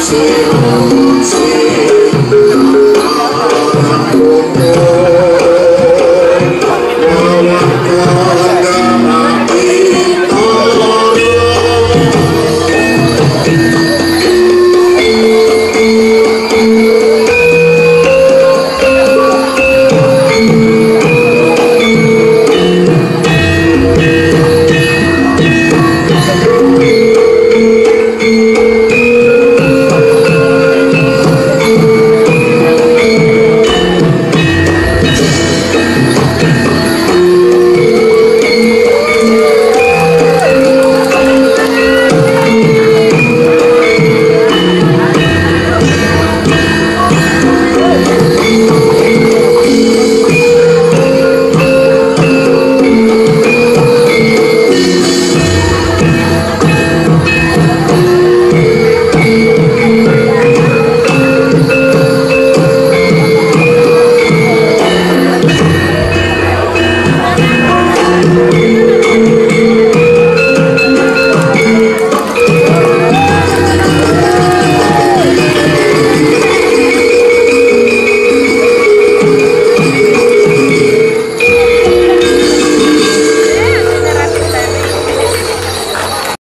See you.